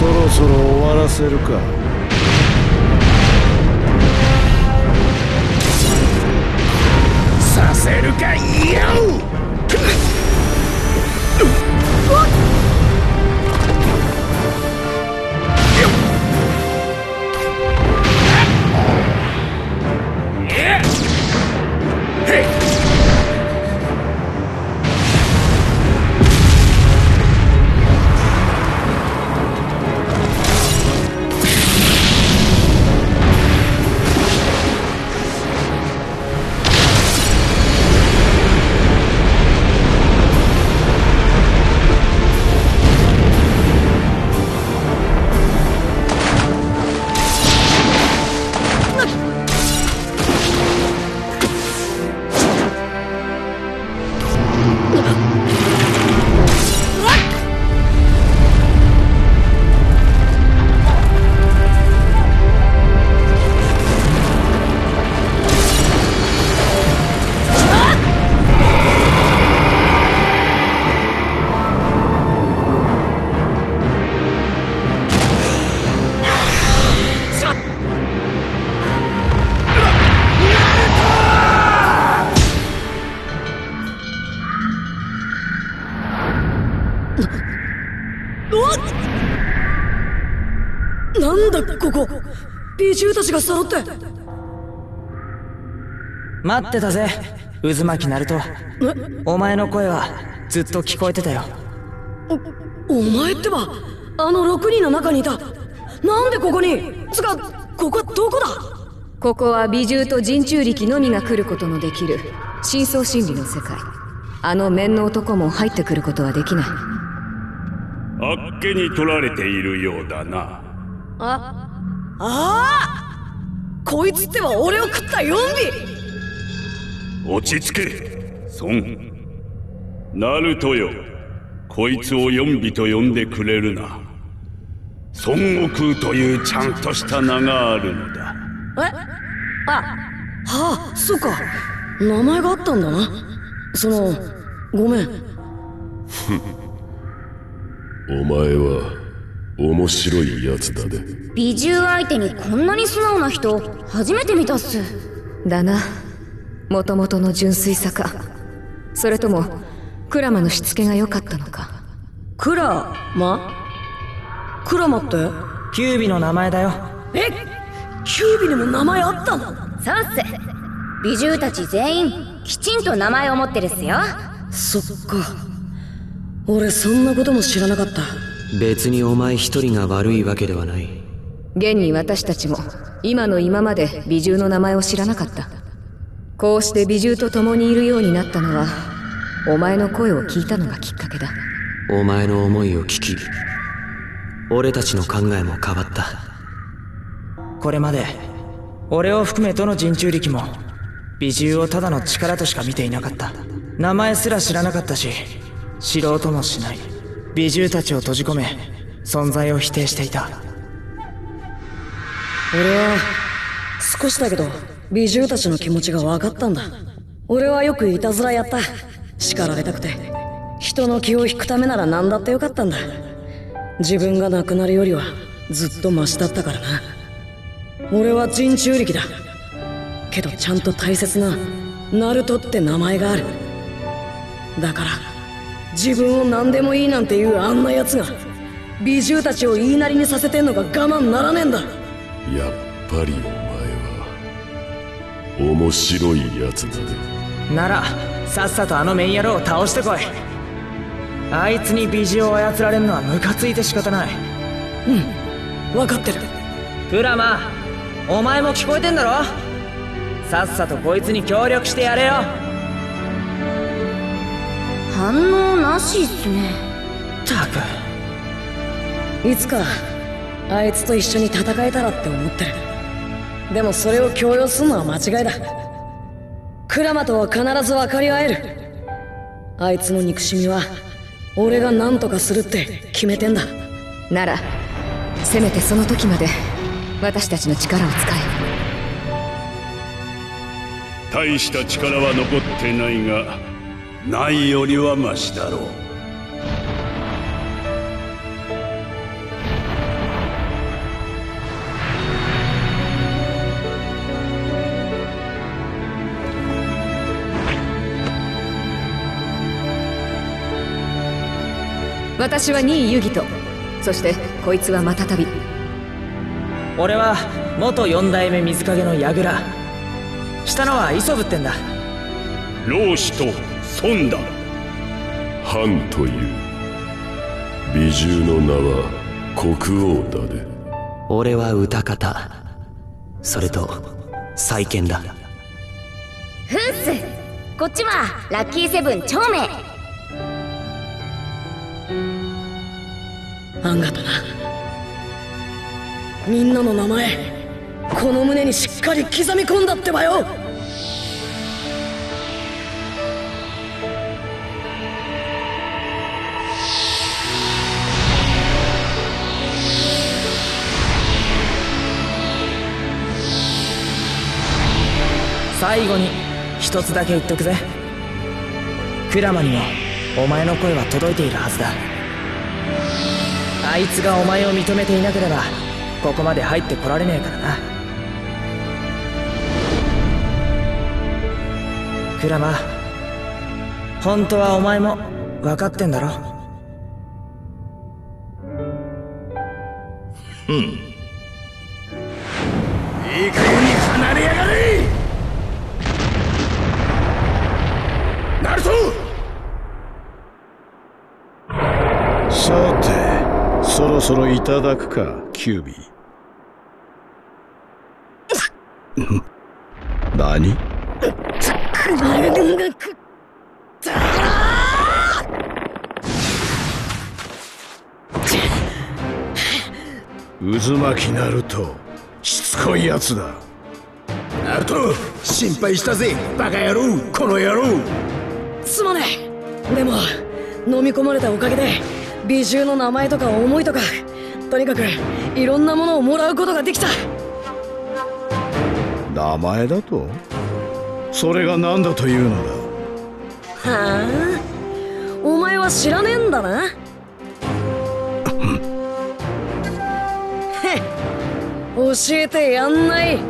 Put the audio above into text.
そろそろ終わらせるか。させるかいやん。獣たちが揃って待ってたぜ、渦巻きナルト。お前の声はずっと聞こえてたよ。お前ってばあの6人の中にいた。なんでここに？つかここはどこだ？ここは美獣と人中力のみが来ることのできる深層心理の世界。あの面の男も入ってくることはできない。あっけに取られているようだな。ああ、こいつっては俺を食った4尾。落ち着けソン。ナルトよ、こいつを4尾と呼んでくれるな。孫悟空というちゃんとした名があるのだ。はあ、そうか、名前があったんだな。ごめん。お前は面白いやつだね。美獣相手にこんなに素直な人初めて見たっす。だな。もともとの純粋さか、それともクラマのしつけが良かったのか。クラマ？クラマってキュービの名前だよ。えっ、キュービにも名前あったの？そうっす。美獣たち全員きちんと名前を持ってるっすよ。そっか、俺そんなことも知らなかった。別にお前一人が悪いわけではない。現に私たちも今の今まで美獣の名前を知らなかった。こうして美獣と共にいるようになったのはお前の声を聞いたのがきっかけだ。お前の思いを聞き俺たちの考えも変わった。これまで俺を含めどの人中力も美獣をただの力としか見ていなかった。名前すら知らなかったし知ろうともしない。美獣たちを閉じ込め存在を否定していた。俺は少しだけど美獣たちの気持ちが分かったんだ。俺はよくいたずらやった。叱られたくて。人の気を引くためなら何だってよかったんだ。自分が亡くなるよりはずっとマシだったからな。俺は人中力だけどちゃんと大切なナルトって名前がある。だから自分を何でもいいなんていうあんなやつが美獣たちを言いなりにさせてんのが我慢ならねえんだ。やっぱりお前は面白いやつだね。ならさっさとあの面野郎を倒してこい。あいつに美獣を操られるのはムカついて仕方ない。うん、分かってる。クラマ、お前も聞こえてんだろ。さっさとこいつに協力してやれよ。反応なしっすね。ったく、いつかあいつと一緒に戦えたらって思ってる。でもそれを強要するのは間違いだ。クラマとは必ず分かり合える。あいつの憎しみは俺が何とかするって決めてんだ。ならせめてその時まで私たちの力を使え。大した力は残ってないがないよりはマシだろう。私は新井由紀と、そしてこいつはまたたび。俺は元4代目水影の矢倉、下のは磯部ってんだ。老子と孫だ。藩という美獣の名は国王だで。俺は歌方、それと再建だ。フッス、こっちはラッキーセブン長明。あんがとな、みんなの名前この胸にしっかり刻み込んだってばよ。最後に一つだけ言っとくぜ。クラマにもお前の声は届いているはずだ。あいつがお前を認めていなければここまで入ってこられねえからな。クラマ、本当はお前も分かってんだろ。いい加減に離れやがれ。さて、そろそろいただくか、キュービー。何？渦巻きナルト、しつこいやつだ。ナルト、心配したぜ、バカ野郎、この野郎。すまねえ。でも飲み込まれたおかげで美獣の名前とか思いとか、とにかくいろんなものをもらうことができた。名前だと？それが何だというのだ。はあ、お前は知らねえんだな。へっ、教えてやんないよっ。